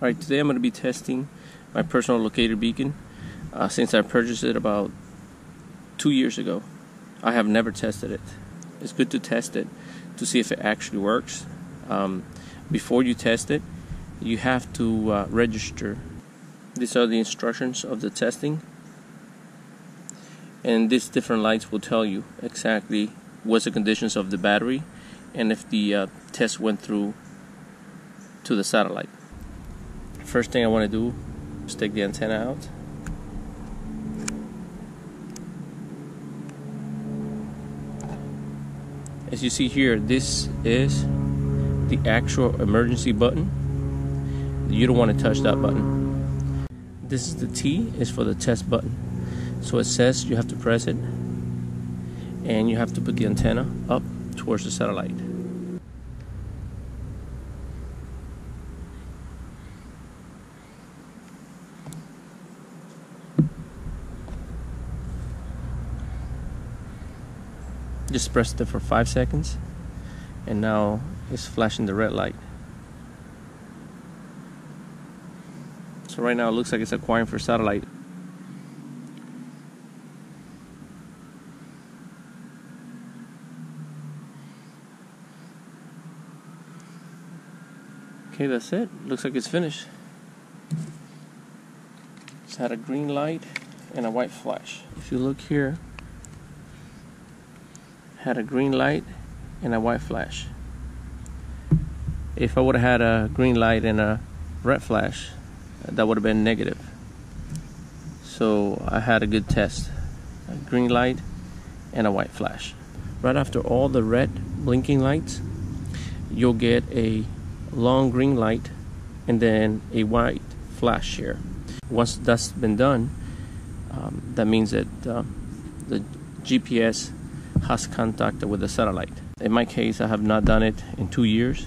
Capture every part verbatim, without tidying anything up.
Alright, today I'm going to be testing my personal locator beacon. Uh, since I purchased it about two years ago, I have never tested it. It's good to test it to see if it actually works. Um, before you test it, you have to uh, register. These are the instructions of the testing, and these different lights will tell you exactly what's the conditions of the battery and if the uh, test went through to the satellite. First thing I want to do is take the antenna out. As you see here, this is the actual emergency button. You don't want to touch that button. This is the T, is for the test button. So it says you have to press it, and you have to put the antenna up towards the satellite. Just pressed it for five seconds, and now it's flashing the red light. So right now it looks like it's acquiring for satellite. Okay, that's it. Looks like it's finished. It's had a green light and a white flash. If you look here, had a green light and a white flash. If I would have had a green light and a red flash, that would have been negative. So I had a good test. A green light and a white flash. Right after all the red blinking lights, you'll get a long green light and then a white flash here. Once that's been done, um, that means that uh, the G P S has contact with the satellite. In my case, I have not done it in two years,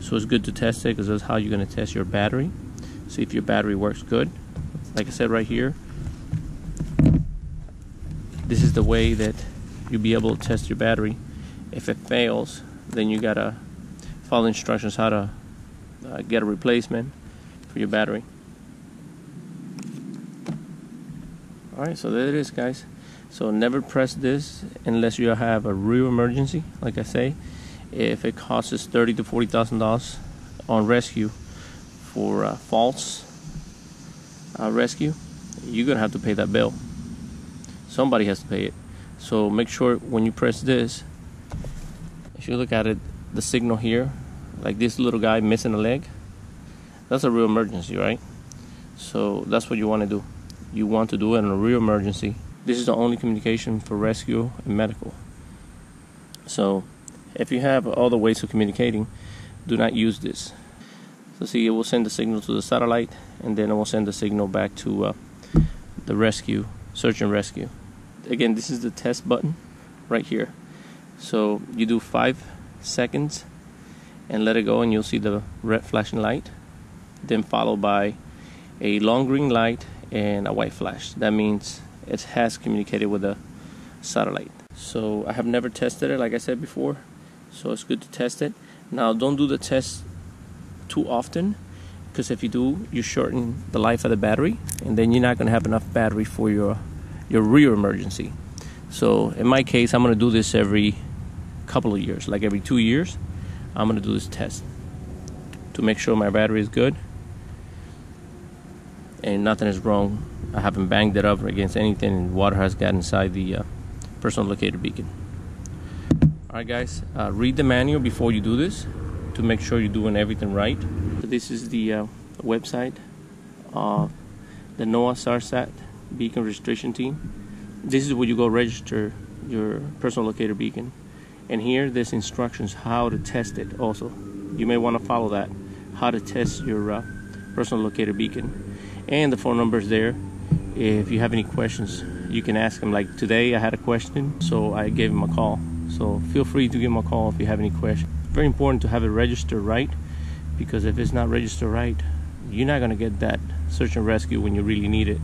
so it's good to test it because that's how you're going to test your battery. See if your battery works good. Like I said right here, this is the way that you'll be able to test your battery. If it fails, then you gotta follow instructions how to uh, get a replacement for your battery. Alright, so there it is, guys. So never press this unless you have a real emergency. Like I say, if it costs thirty to forty thousand dollars on rescue for uh, false uh, rescue, you're gonna have to pay that bill. Somebody has to pay it. So make sure when you press this, if you look at it, the signal here, like this little guy missing a leg, that's a real emergency, right? So that's what you want to do. You want to do it in a real emergency. This is the only communication for rescue and medical. So if you have other ways of communicating, do not use this. So see, it will send the signal to the satellite, and then it will send the signal back to uh, the rescue, search and rescue. Again, this is the test button right here. So you do five seconds and let it go, and you'll see the red flashing light, then followed by a long green light and a white flash. That means it has communicated with a satellite. So I have never tested it, like I said before, so it's good to test it. Now, don't do the test too often, because if you do, you shorten the life of the battery, and then you're not going to have enough battery for your your real emergency. So in my case, I'm going to do this every couple of years, like every two years, I'm going to do this test to make sure my battery is good and nothing is wrong. I haven't banged it up against anything, and water has got inside the uh, personal locator beacon. Alright guys, uh, read the manual before you do this to make sure you're doing everything right. So this is the uh, website of the NOAA Sarsat Beacon Registration Team. This is where you go register your personal locator beacon, and here there's instructions how to test it also. You may want to follow that, how to test your uh, personal locator beacon, and the phone number is there. If you have any questions, you can ask them. Like today, I had a question, so I gave him a call. So feel free to give him a call if you have any questions. Very important to have it registered right, because if it's not registered right, you're not going to get that search and rescue when you really need it.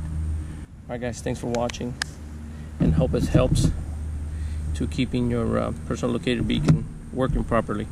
Alright guys, thanks for watching, and hope this helps to keeping your uh, personal locator beacon working properly.